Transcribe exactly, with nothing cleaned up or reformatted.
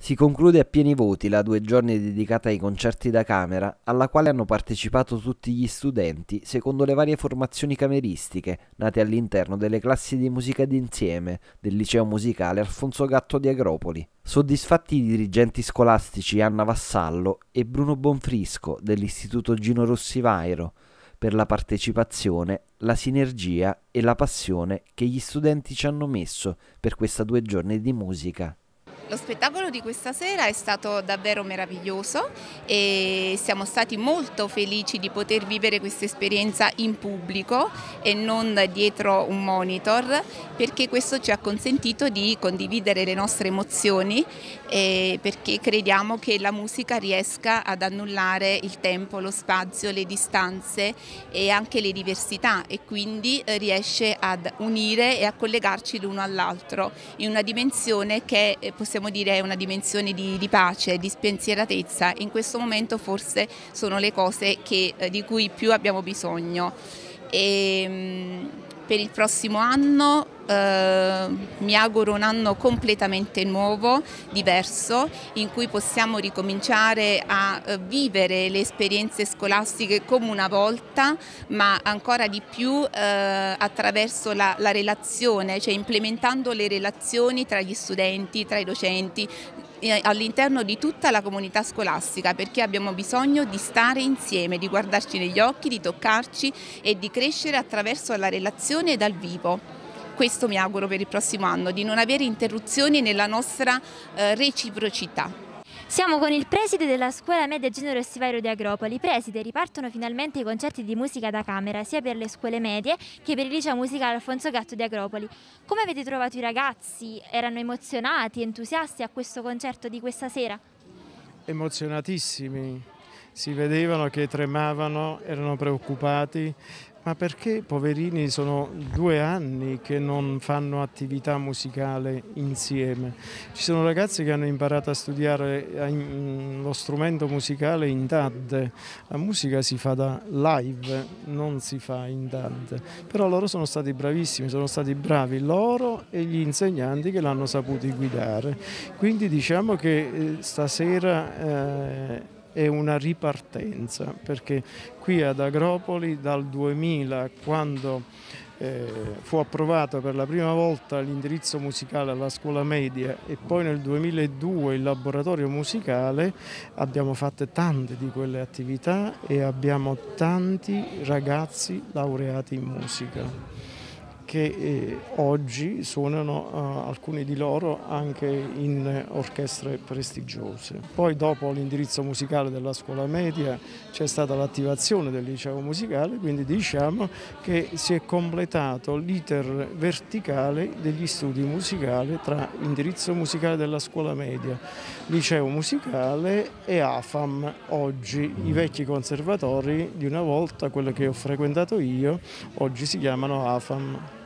Si conclude a pieni voti la due giorni dedicata ai concerti da camera, alla quale hanno partecipato tutti gli studenti secondo le varie formazioni cameristiche nate all'interno delle classi di musica d'insieme del liceo musicale Alfonso Gatto di Agropoli. Soddisfatti i dirigenti scolastici Anna Vassallo e Bruno Bonfrisco dell'istituto Gino Rossi Vairo per la partecipazione, la sinergia e la passione che gli studenti ci hanno messo per questa due giorni di musica. Lo spettacolo di questa sera è stato davvero meraviglioso e siamo stati molto felici di poter vivere questa esperienza in pubblico e non dietro un monitor, perché questo ci ha consentito di condividere le nostre emozioni e perché crediamo che la musica riesca ad annullare il tempo, lo spazio, le distanze e anche le diversità, e quindi riesce ad unire e a collegarci l'uno all'altro in una dimensione che possiamo Possiamo dire è una dimensione di, di pace, di spensieratezza. In questo momento forse sono le cose che, di cui più abbiamo bisogno. E, per il prossimo anno eh, mi auguro un anno completamente nuovo, diverso, in cui possiamo ricominciare a vivere le esperienze scolastiche come una volta, ma ancora di più eh, attraverso la, la relazione, cioè implementando le relazioni tra gli studenti, tra i docenti, all'interno di tutta la comunità scolastica, perché abbiamo bisogno di stare insieme, di guardarci negli occhi, di toccarci e di crescere attraverso la relazione dal vivo. Questo mi auguro per il prossimo anno, di non avere interruzioni nella nostra eh, reciprocità. Siamo con il preside della scuola media Gino Rossi Vairo di Agropoli. Preside, ripartono finalmente i concerti di musica da camera sia per le scuole medie che per il liceo musicale Alfonso Gatto di Agropoli. Come avete trovato i ragazzi? Erano emozionati, entusiasti a questo concerto di questa sera? Emozionatissimi, si vedevano che tremavano, erano preoccupati. Ma perché, poverini, sono due anni che non fanno attività musicale insieme. Ci sono ragazzi che hanno imparato a studiare lo strumento musicale in T A D. La musica si fa da live, non si fa in T A D. Però loro sono stati bravissimi, sono stati bravi loro e gli insegnanti che l'hanno saputi guidare. Quindi diciamo che stasera... Eh, è una ripartenza, perché qui ad Agropoli dal duemila, quando eh, fu approvato per la prima volta l'indirizzo musicale alla scuola media e poi nel duemiladue il laboratorio musicale, abbiamo fatto tante di quelle attività e abbiamo tanti ragazzi laureati in musica che eh, oggi suonano eh, alcuni di loro anche in orchestre prestigiose. Poi dopo l'indirizzo musicale della scuola media c'è stata l'attivazione del liceo musicale, quindi diciamo che si è completato l'iter verticale degli studi musicali tra indirizzo musicale della scuola media, liceo musicale e AFAM. Oggi i vecchi conservatori di una volta, quello che ho frequentato io, oggi si chiamano AFAM.